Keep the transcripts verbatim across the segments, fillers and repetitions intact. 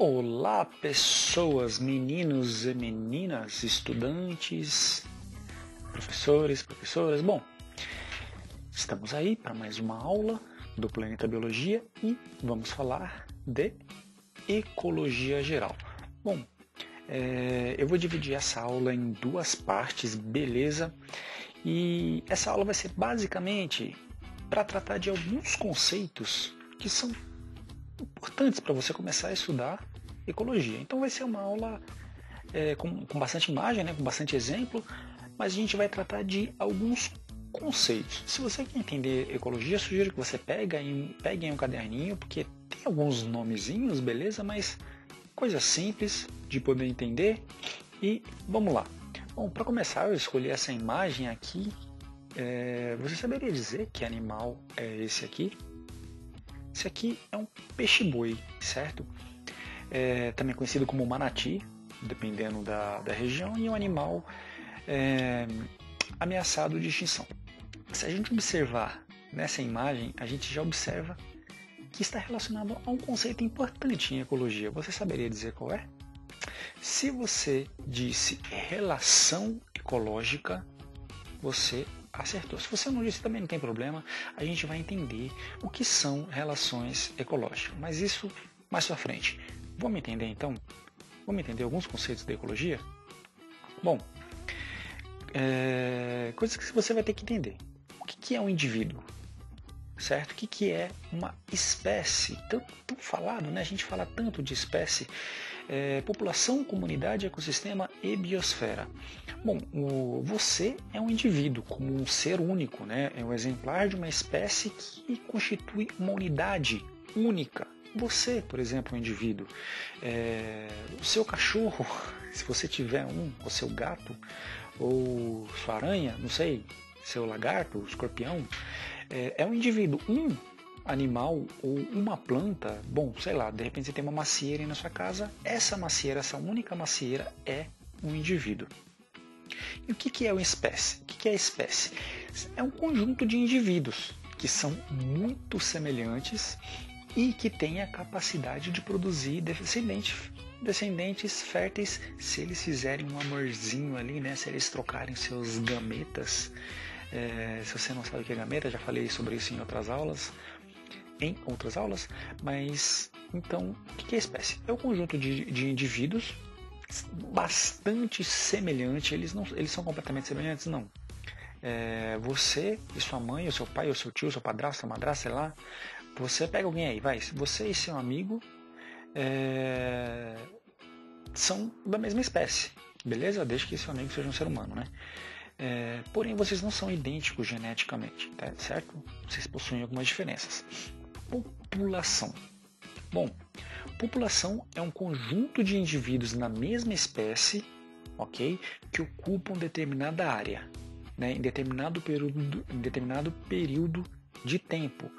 Olá pessoas, meninos e meninas, estudantes, professores, professoras. Bom, estamos aí para mais uma aula do Planeta Biologia e vamos falar de ecologia geral. Bom, é, eu vou dividir essa aula em duas partes, beleza? E essa aula vai ser basicamente para tratar de alguns conceitos que são importantes para você começar a estudar ecologia. Então vai ser uma aula é, com, com bastante imagem, né, com bastante exemplo, mas a gente vai tratar de alguns conceitos. Se você quer entender ecologia, sugiro que você pegue em, pegue em um caderninho, porque tem alguns nomezinhos, beleza? Mas coisa simples de poder entender. E vamos lá. Bom, para começar, eu escolhi essa imagem aqui. É, você saberia dizer que animal é esse aqui? Esse aqui é um peixe-boi, certo? É, também conhecido como manati, dependendo da, da região, e é um animal é, ameaçado de extinção. Se a gente observar nessa imagem, a gente já observa que está relacionado a um conceito importante em ecologia. Você saberia dizer qual é? Se você disse relação ecológica, você acertou. Se você não disse, também não tem problema, a gente vai entender o que são relações ecológicas, mas isso mais pra frente. Vamos entender então? Vamos entender alguns conceitos da ecologia? Bom, é... coisas que você vai ter que entender. O que é um indivíduo? Certo? O que é uma espécie? Tanto, tão falado, né? A gente fala tanto de espécie, é, população, comunidade, ecossistema e biosfera. Bom, o, você é um indivíduo, como um ser único, né? É um exemplar de uma espécie que constitui uma unidade única. Você, por exemplo, um indivíduo, é, o seu cachorro, se você tiver um, o seu gato, ou sua aranha, não sei, seu lagarto, escorpião, é um indivíduo, um animal ou uma planta. Bom, sei lá, de repente você tem uma macieira aí na sua casa, essa macieira, essa única macieira é um indivíduo. E o que é uma espécie? O que é a espécie? É um conjunto de indivíduos que são muito semelhantes e que têm a capacidade de produzir descendentes, descendentes férteis, se eles fizerem um amorzinho ali, né? Se eles trocarem seus gametas. É, se você não sabe o que é gameta, já falei sobre isso em outras aulas, em outras aulas, mas então, o que é espécie? É um conjunto de, de indivíduos bastante semelhante, eles, não, eles são completamente semelhantes? Não. É, você e sua mãe, o seu pai, o seu tio, o seu padrasto, sua madrasta, sei lá, você pega alguém aí, vai, você e seu amigo é, são da mesma espécie, beleza? Desde que seu amigo seja um ser humano, né? É, porém, vocês não são idênticos geneticamente, tá, certo? Vocês possuem algumas diferenças. População. Bom, população é um conjunto de indivíduos na mesma espécie, ok? Que ocupam determinada área, né, em, determinado período, em determinado período de tempo.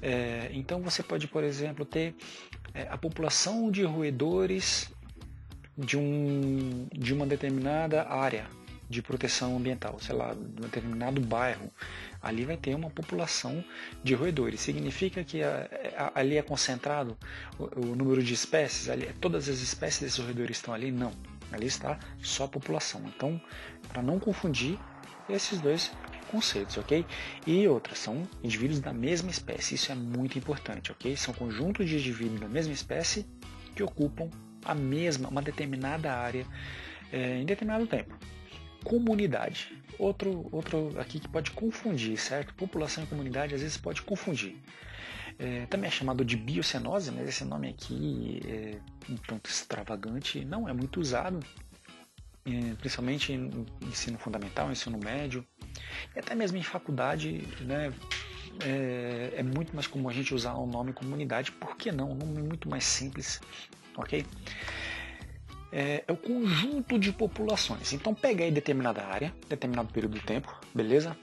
É, então, você pode, por exemplo, ter é, a população de roedores de, um, de uma determinada área de proteção ambiental, sei lá, de um determinado bairro, ali vai ter uma população de roedores. Significa que a, a, ali é concentrado o, o número de espécies, ali, todas as espécies desses roedores estão ali? Não, ali está só a população. Então, para não confundir esses dois conceitos, ok? E outras, são indivíduos da mesma espécie, isso é muito importante, ok? São conjuntos de indivíduos da mesma espécie que ocupam a mesma, uma determinada área é, em determinado tempo. Comunidade, outro, outro aqui que pode confundir, certo? População e comunidade às vezes pode confundir. É, também é chamado de biocenose, mas esse nome aqui é um tanto extravagante, não é muito usado, é, principalmente em ensino fundamental, ensino médio, e até mesmo em faculdade, né? É, é muito mais comum a gente usar o nome comunidade, por que não? Um nome muito mais simples, ok? É o conjunto de populações. Então pega aí determinada área, determinado período de tempo, beleza?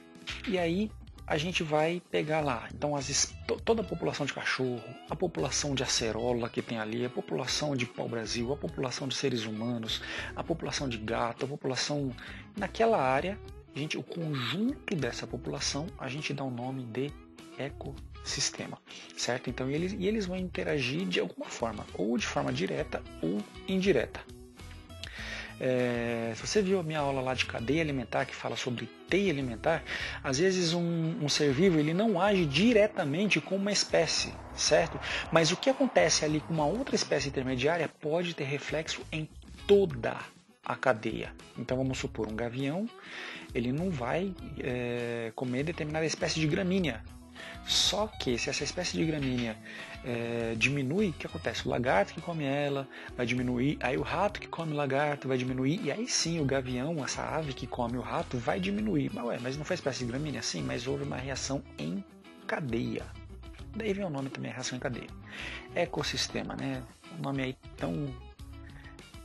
E aí a gente vai pegar lá, então as, toda a população de cachorro, a população de acerola que tem ali, a população de pau-brasil, a população de seres humanos, a população de gato, a população naquela área, gente, o conjunto dessa população a gente dá o nome de ecossistema, certo? Então, e eles, e eles vão interagir de alguma forma, ou de forma direta ou indireta. É, se você viu a minha aula lá de cadeia alimentar, que fala sobre teia alimentar, às vezes um, um ser vivo ele não age diretamente com uma espécie, certo? Mas o que acontece ali com uma outra espécie intermediária pode ter reflexo em toda a cadeia. Então vamos supor, um gavião ele não vai é, comer determinada espécie de gramínea. Só que se essa espécie de gramínea é, diminui, o que acontece? O lagarto que come ela vai diminuir, aí o rato que come o lagarto vai diminuir, e aí sim o gavião, essa ave que come o rato, vai diminuir. Mas, ué, mas não foi espécie de gramínea? Sim, mas houve uma reação em cadeia. Daí vem o nome também, reação em cadeia. Ecossistema, né? Um nome aí tão,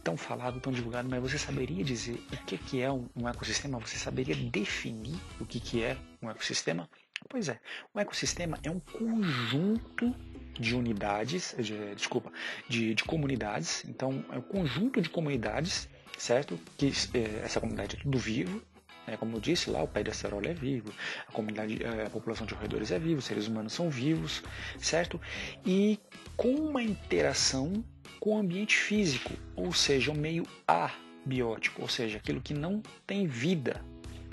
tão falado, tão divulgado, mas você saberia dizer o que, que é um, um ecossistema? Você saberia definir o que, que é um ecossistema? Pois é, um ecossistema é um conjunto de unidades, de, desculpa, de, de comunidades, então é um conjunto de comunidades, certo? Que é, essa comunidade é tudo vivo, né? Como eu disse lá, o pé de acerola é vivo, a, comunidade, a população de roedores é viva, os seres humanos são vivos, certo? E com uma interação com o ambiente físico, ou seja, o meio abiótico, ou seja, aquilo que não tem vida.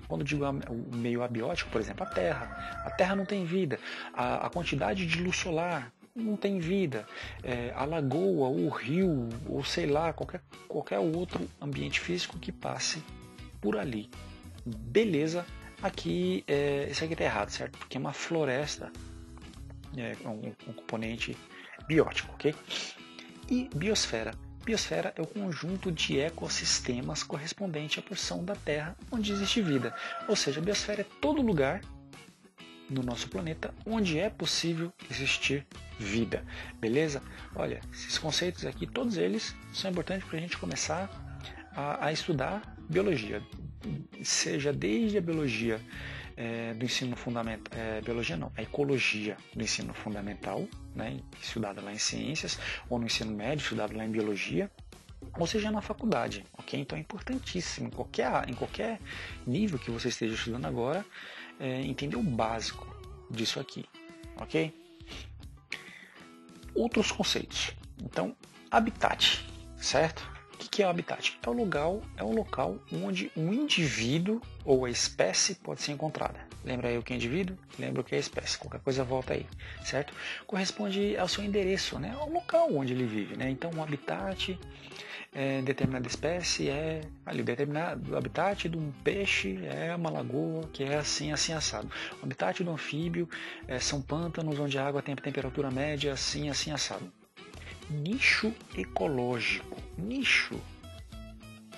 Quando digo o meio abiótico, por exemplo, a Terra. A Terra não tem vida. A, a quantidade de luz solar não tem vida. É, a lagoa, o rio, ou sei lá, qualquer, qualquer outro ambiente físico que passe por ali. Beleza, aqui, é, isso aqui está errado, certo? Porque é uma floresta, é um, um componente biótico, ok? E biosfera. Biosfera é o conjunto de ecossistemas correspondente à porção da Terra onde existe vida. Ou seja, a biosfera é todo lugar no nosso planeta onde é possível existir vida. Beleza? Olha, esses conceitos aqui, todos eles são importantes para a gente começar a, a estudar biologia. Seja desde a biologia é, do ensino fundamental, é, biologia não, a ecologia do ensino fundamental, né, estudada lá em ciências, ou no ensino médio, estudado lá em biologia, ou seja, na faculdade, ok? Então é importantíssimo, em qualquer, em qualquer nível que você esteja estudando agora, é, entender o básico disso aqui, ok? Outros conceitos, então, habitat, certo? O que é o habitat? É o local, é o local onde um indivíduo ou a espécie pode ser encontrada. Lembra aí o que é indivíduo? Lembra o que é espécie. Qualquer coisa volta aí, certo? Corresponde ao seu endereço, né? Ao local onde ele vive, né? Então, um habitat é determinada espécie é... ali, determinado, o habitat de um peixe é uma lagoa que é assim, assim, assado. O habitat do anfíbio é, são pântanos onde a água tem a temperatura média assim, assim, assado. Nicho ecológico. Nicho,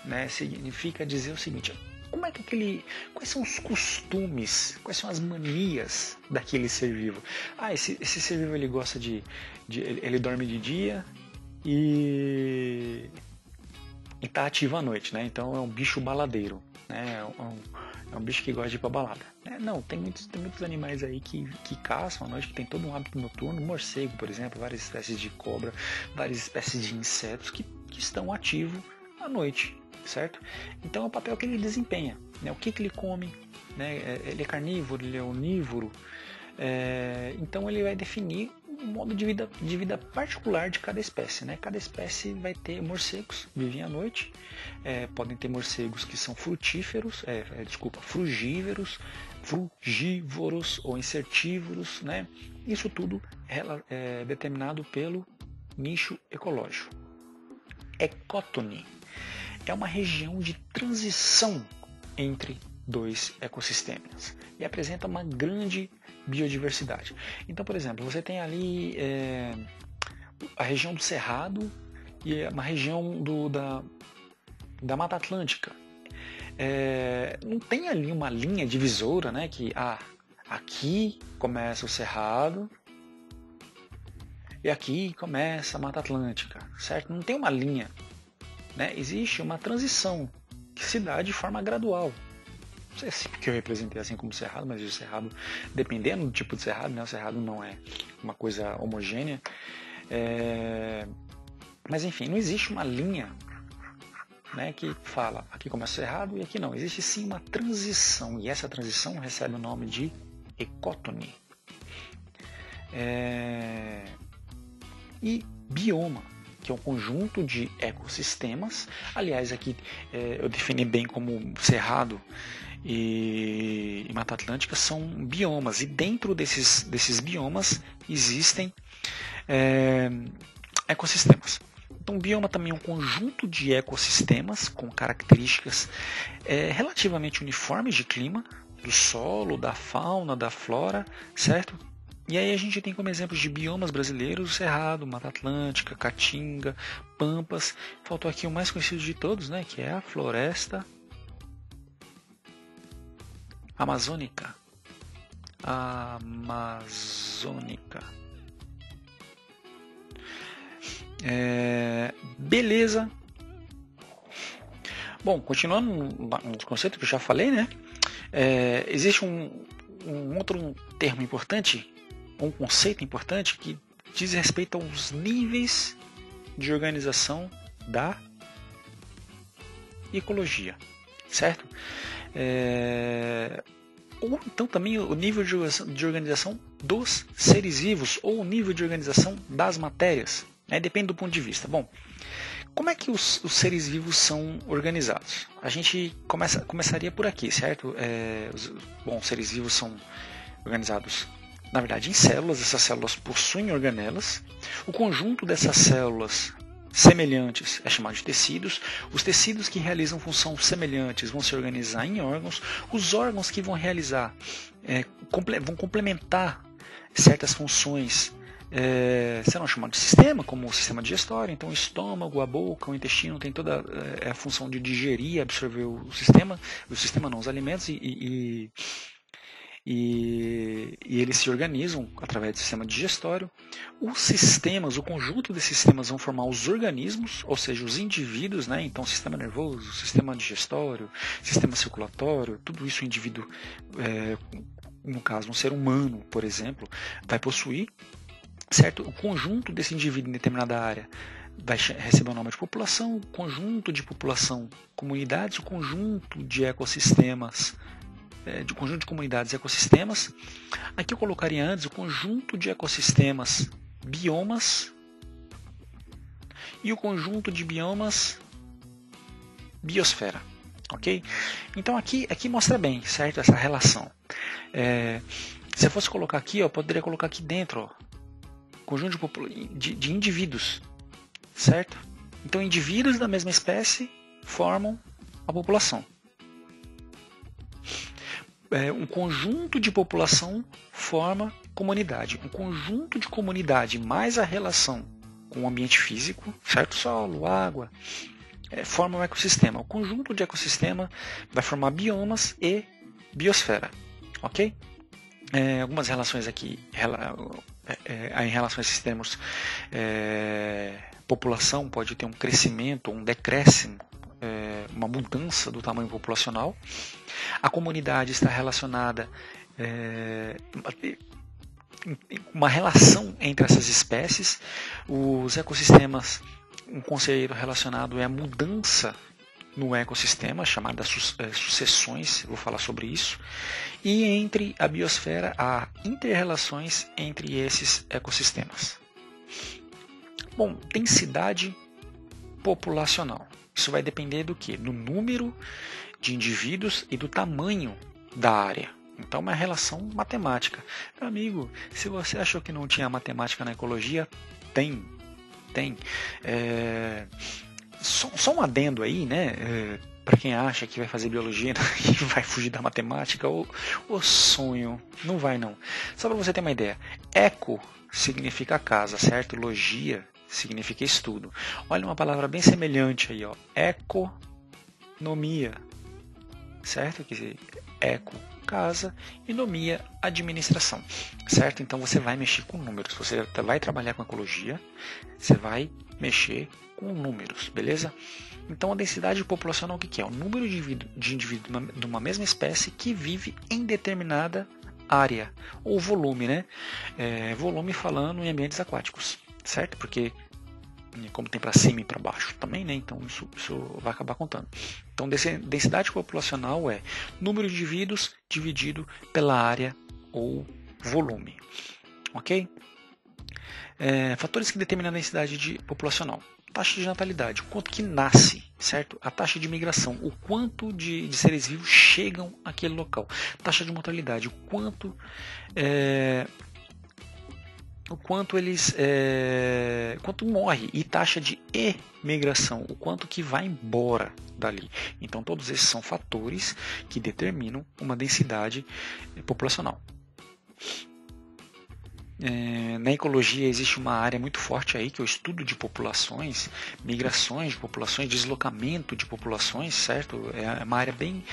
né, significa dizer o seguinte: como é que aquele, quais são os costumes, quais são as manias daquele ser vivo? Ah, esse, esse ser vivo ele gosta de, de ele, ele dorme de dia e está ativo à noite, né? Então é um bicho baladeiro, né? É um, é um bicho que gosta de ir pra balada. É, não, tem muitos, tem muitos animais aí que, que caçam à noite, que tem todo um hábito noturno. Morcego, por exemplo, várias espécies de cobra, várias espécies de insetos que, que estão ativos à noite, certo? Então é o papel que ele desempenha, né? O que, que ele come, né? Ele é carnívoro, ele é onívoro. É, então ele vai definir um modo de vida, de vida particular de cada espécie, né? Cada espécie vai ter morcegos, vivem à noite, é, podem ter morcegos que são frutíferos, é, é, desculpa, frugívoros, frugívoros ou insetívoros, né? Isso tudo é, é determinado pelo nicho ecológico. Ecótone é uma região de transição entre dois ecossistemas e apresenta uma grande biodiversidade. Então, por exemplo, você tem ali é, a região do Cerrado e uma região do, da, da Mata Atlântica. É, não tem ali uma linha divisora, né, que ah, aqui começa o Cerrado e aqui começa a Mata Atlântica, certo? Não tem uma linha, né? Existe uma transição que se dá de forma gradual. Não sei se porque eu representei assim como cerrado, mas o cerrado, dependendo do tipo de cerrado, né? O cerrado não é uma coisa homogênea. É... Mas enfim, não existe uma linha, né, que fala aqui começa o cerrado e aqui não. Existe sim uma transição, e essa transição recebe o nome de ecótone. É... E bioma, que é um conjunto de ecossistemas. Aliás, aqui é, eu defini bem como Cerrado e, e Mata Atlântica são biomas. E dentro desses, desses biomas existem é, ecossistemas. Então, o bioma também é um conjunto de ecossistemas com características é, relativamente uniformes de clima, do solo, da fauna, da flora, certo? E aí a gente tem como exemplos de biomas brasileiros, Cerrado, Mata Atlântica, Caatinga, Pampas. Faltou aqui o mais conhecido de todos, né? Que é a floresta amazônica. Amazônica. É... Beleza. Bom, continuando no conceito que eu já falei, né? É... Existe um, um outro termo importante, um conceito importante que diz respeito aos níveis de organização da ecologia, certo? É... Ou então também o nível de organização dos seres vivos ou o nível de organização das matérias, né? Depende do ponto de vista. Bom, como é que os, os seres vivos são organizados? A gente começa, começaria por aqui, certo? É... Bom, os seres vivos são organizados, na verdade, em células. Essas células possuem organelas. O conjunto dessas células semelhantes é chamado de tecidos. Os tecidos que realizam função semelhantes vão se organizar em órgãos. Os órgãos que vão realizar, é, comple- vão complementar certas funções é, serão chamados de sistema, como o sistema digestório. Então, o estômago, a boca, o intestino tem toda a, a função de digerir, absorver o sistema, o sistema não, os alimentos e... e, e E, e eles se organizam através do sistema digestório. Os sistemas, o conjunto desses sistemas vão formar os organismos, ou seja, os indivíduos, né? Então, sistema nervoso, sistema digestório, sistema circulatório, tudo isso o indivíduo, é, no caso, um ser humano, por exemplo, vai possuir, certo? O conjunto desse indivíduo em determinada área vai receber o nome de população, o conjunto de população, comunidades, o conjunto de ecossistemas, de conjunto de comunidades e ecossistemas. Aqui eu colocaria antes o conjunto de ecossistemas, biomas, e o conjunto de biomas, biosfera, ok? Então aqui, aqui mostra bem, certo, essa relação. É, se eu fosse colocar aqui, ó, eu poderia colocar aqui dentro, ó, conjunto de, de, de indivíduos, certo? Então indivíduos da mesma espécie formam a população. Um conjunto de população forma comunidade. Um conjunto de comunidade mais a relação com o ambiente físico, certo? Solo, água, é, forma um ecossistema. O conjunto de ecossistema vai formar biomas e biosfera, ok? É, algumas relações aqui rela, é, é, em relação a esses termos. É, população pode ter um crescimento, um decréscimo, uma mudança do tamanho populacional. A comunidade está relacionada é, uma relação entre essas espécies. Os ecossistemas, um conceito relacionado é a mudança no ecossistema, chamada sucessões, vou falar sobre isso. E entre a biosfera, há inter-relações entre esses ecossistemas. Bom, densidade populacional. Isso vai depender do que? Do número de indivíduos e do tamanho da área. Então, uma relação matemática. Meu amigo, se você achou que não tinha matemática na ecologia, tem. Tem. É... Só, só um adendo aí, né? É... Para quem acha que vai fazer biologia e vai fugir da matemática, o, o sonho. Não vai, não. Só para você ter uma ideia. Eco significa casa, certo? Logia significa estudo. Olha uma palavra bem semelhante aí, ó, economia, certo? Quer dizer, eco, casa, e nomia, administração, certo? Então você vai mexer com números, você vai trabalhar com ecologia, você vai mexer com números, beleza? Então a densidade populacional, o que que é? O número de indivíduos de, indivíduo de uma mesma espécie que vive em determinada área, ou volume, né? É, volume falando em ambientes aquáticos, certo? Porque como tem para cima e para baixo também, né? Então isso, isso vai acabar contando. Então densidade populacional é número de indivíduos dividido pela área ou volume. ok? É, fatores que determinam a densidade de, populacional. Taxa de natalidade, o quanto que nasce, certo? A taxa de migração, o quanto de, de seres vivos chegam àquele local. Taxa de mortalidade, o quanto, é, o quanto eles, é, quanto morre. E taxa de emigração, o quanto que vai embora dali. Então todos esses são fatores que determinam uma densidade populacional. É, na ecologia existe uma área muito forte aí que é o estudo de populações, migrações de populações, deslocamento de populações, certo? É uma área bem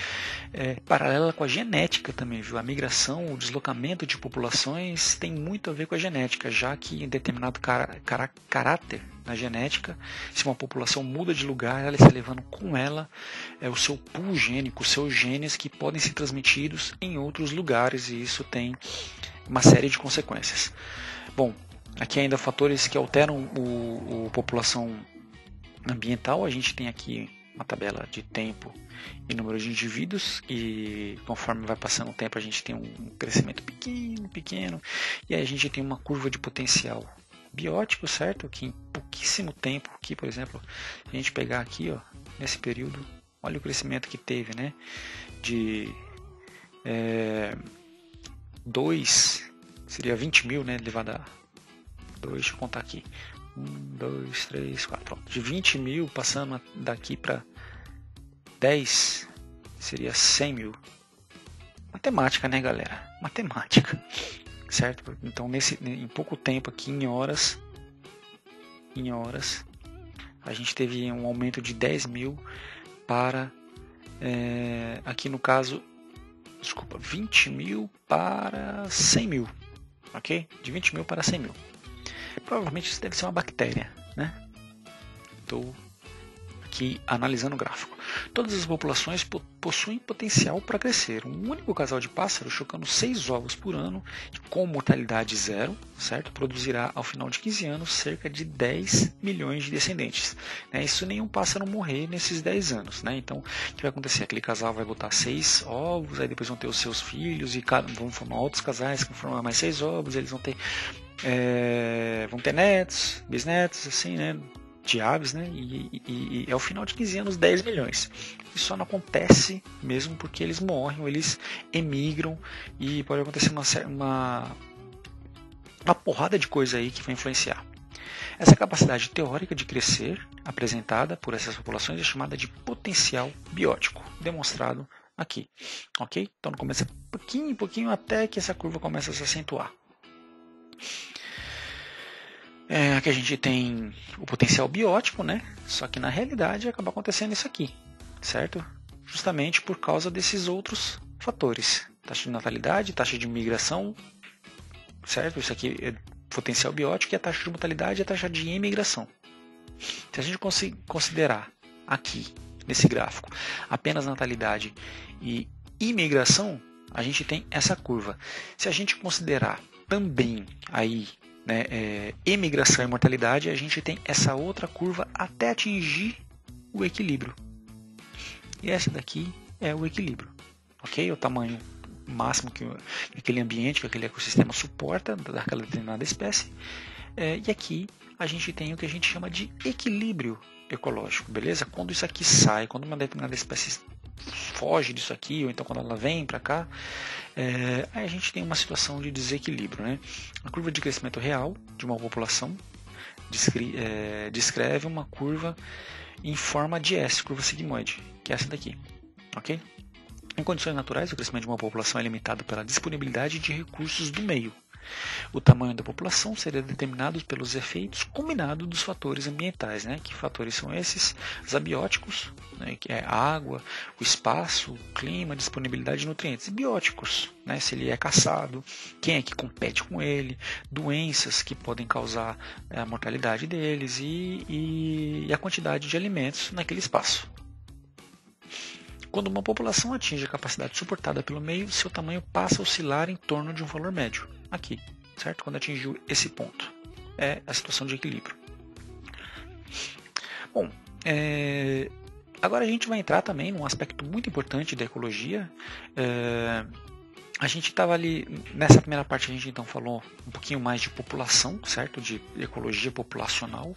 é, paralela com a genética também, viu? A migração, o deslocamento de populações tem muito a ver com a genética, já que em determinado car car caráter na genética, se uma população muda de lugar, ela está levando com ela é, o seu pool gênico, os seus genes que podem ser transmitidos em outros lugares, e isso tem uma série de consequências. Bom, aqui ainda fatores que alteram o, o população ambiental. A gente tem aqui uma tabela de tempo e número de indivíduos, e conforme vai passando o tempo a gente tem um crescimento pequeno, pequeno, e aí a gente tem uma curva de potencial biótico, certo? Que em pouquíssimo tempo, que por exemplo, se a gente pegar aqui, ó, nesse período, olha o crescimento que teve, né? De... É, dois seria vinte mil, né, elevado a dois, deixa eu contar aqui, um, dois, três, quatro, de vinte mil passando daqui para dez, seria cem mil, matemática, né, galera, matemática, certo? Então nesse, em pouco tempo aqui, em horas, em horas, a gente teve um aumento de dez mil para, é, aqui no caso, desculpa, vinte mil para cem mil, ok? De vinte mil para cem mil. Provavelmente isso deve ser uma bactéria, né? Estou aqui analisando o gráfico. Todas as populações po possuem potencial para crescer. Um único casal de pássaros chocando seis ovos por ano, com mortalidade zero, certo? Produzirá, ao final de quinze anos, cerca de dez milhões de descendentes. Né? Isso nenhum pássaro morrer nesses dez anos. Né? Então, o que vai acontecer? Aquele casal vai botar seis ovos, aí depois vão ter os seus filhos, e vão formar outros casais que vão formar mais seis ovos, eles vão ter, é, vão ter netos, bisnetos, assim, né? De aves, né? E, e, e ao final de quinze anos, dez milhões. Isso só não acontece mesmo porque eles morrem, ou eles emigram, e pode acontecer uma, uma, uma porrada de coisa aí que vai influenciar. Essa capacidade teórica de crescer apresentada por essas populações é chamada de potencial biótico, demonstrado aqui, ok? Então começa pouquinho em pouquinho até que essa curva começa a se acentuar. É, aqui a gente tem o potencial biótico, né? Só que na realidade acaba acontecendo isso aqui, certo? Justamente por causa desses outros fatores. Taxa de natalidade, taxa de migração, certo? Isso aqui é potencial biótico, e a taxa de mortalidade é a taxa de emigração. Se a gente considerar aqui, nesse gráfico, apenas natalidade e imigração, a gente tem essa curva. Se a gente considerar também aí, né, é, emigração e mortalidade, a gente tem essa outra curva até atingir o equilíbrio. E essa daqui é o equilíbrio, ok? O tamanho máximo que, que aquele ambiente, que aquele ecossistema suporta daquela determinada espécie. É, e aqui a gente tem o que a gente chama de equilíbrio ecológico, beleza? Quando isso aqui sai, quando uma determinada espécie foge disso aqui, ou então quando ela vem para cá, é, aí a gente tem uma situação de desequilíbrio, né? A curva de crescimento real de uma população descreve, é, descreve uma curva em forma de S, curva sigmoide, que é essa daqui, ok? Em condições naturais, o crescimento de uma população é limitado pela disponibilidade de recursos do meio. O tamanho da população seria determinado pelos efeitos combinados dos fatores ambientais, né? Que fatores são esses? Os abióticos, né? Que é a água, o espaço, o clima, a disponibilidade de nutrientes. E bióticos, né? Se ele é caçado, quem é que compete com ele, doenças que podem causar a mortalidade deles, e, e, e a quantidade de alimentos naquele espaço. Quando uma população atinge a capacidade suportada pelo meio, seu tamanho passa a oscilar em torno de um valor médio. Aqui, certo? Quando atingiu esse ponto, é a situação de equilíbrio. Bom, é... agora a gente vai entrar também num aspecto muito importante da ecologia, é... A gente estava ali, nessa primeira parte a gente então falou um pouquinho mais de população, certo? De ecologia populacional.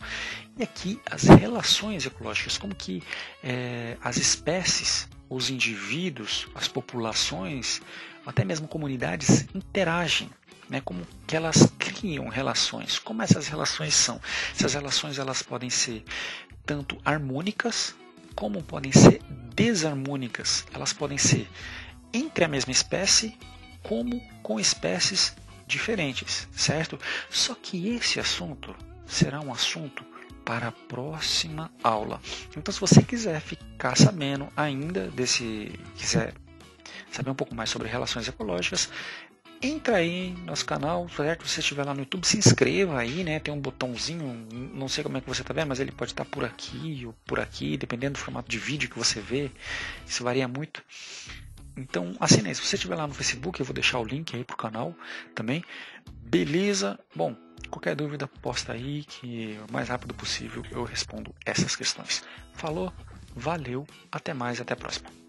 E aqui as relações ecológicas, como que é, as espécies, os indivíduos, as populações, até mesmo comunidades interagem, né? Como que elas criam relações, como essas relações são. Essas relações elas podem ser tanto harmônicas, como podem ser desarmônicas. Elas podem ser entre a mesma espécie, como com espécies diferentes, certo? Só que esse assunto será um assunto para a próxima aula. Então, se você quiser ficar sabendo ainda desse, quiser saber um pouco mais sobre relações ecológicas, entra aí no nosso canal, certo? Se você estiver lá no YouTube, se inscreva aí, né? Tem um botãozinho, não sei como é que você está vendo, mas ele pode estar por aqui ou por aqui, dependendo do formato de vídeo que você vê, isso varia muito. Então, assine aí. Se você estiver lá no Facebook, eu vou deixar o link aí pro canal também. Beleza? Bom, qualquer dúvida, posta aí que o mais rápido possível eu respondo essas questões. Falou, valeu, até mais, até a próxima.